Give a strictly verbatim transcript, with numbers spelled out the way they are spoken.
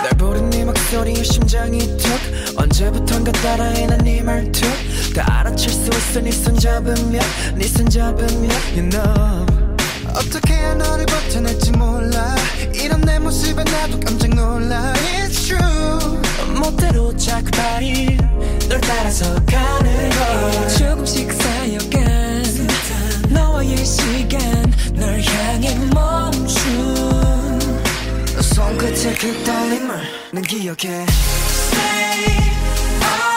날 부른 네 목소리에 심장이 툭 언제부턴가 따라해 난 네 말투 다 알아챌 수 있어 네 손 잡으면 네 손 잡으면 You know 어떻게 해야 너를 버텨낼지 몰라 이런 내 모습에 나도 깜짝 놀라 It's true 멋대로 자꾸 발이 널 따라서 가는 걸 조금씩 쌓여간 너와의 시간 널 향해 멈춘 손끝의 그 떨림을 난 기억해 Stay on